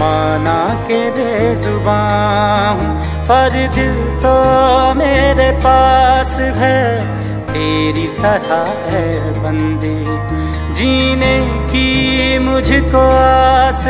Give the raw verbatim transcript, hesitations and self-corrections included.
माना के बेजुबान हूँ पर दिल तो मेरे पास है, तेरी तरह है बंदी जीने की मुझको आस।